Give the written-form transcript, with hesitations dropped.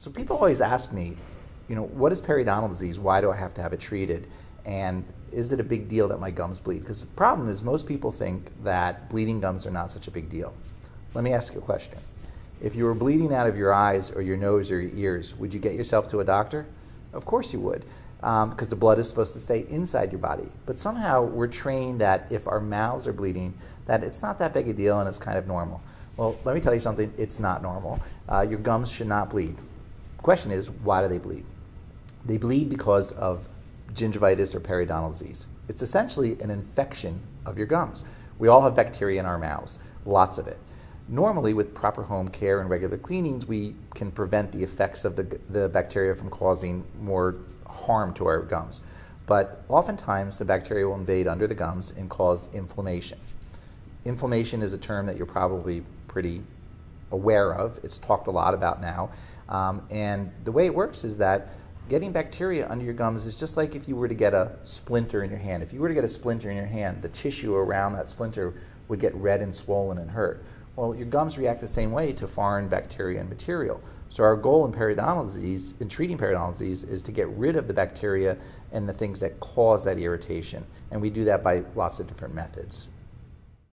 So people always ask me, you know, what is periodontal disease? Why do I have to have it treated? And is it a big deal that my gums bleed? Because the problem is most people think that bleeding gums are not such a big deal. Let me ask you a question. If you were bleeding out of your eyes or your nose or your ears, would you get yourself to a doctor? Of course you would, because the blood is supposed to stay inside your body. But somehow we're trained that if our mouths are bleeding, that it's not that big a deal and it's kind of normal. Well, let me tell you something, it's not normal. Your gums should not bleed. The question is, why do they bleed? They bleed because of gingivitis or periodontal disease. It's essentially an infection of your gums. We all have bacteria in our mouths, lots of it. Normally, with proper home care and regular cleanings, we can prevent the effects of the bacteria from causing more harm to our gums. But oftentimes, the bacteria will invade under the gums and cause inflammation. Inflammation is a term that you're probably pretty aware of. It's talked a lot about now. And the way it works is that getting bacteria under your gums is just like if you were to get a splinter in your hand. If you were to get a splinter in your hand, the tissue around that splinter would get red and swollen and hurt. Well, your gums react the same way to foreign bacteria and material. So our goal in periodontal disease, in treating periodontal disease, is to get rid of the bacteria and the things that cause that irritation. And we do that by lots of different methods.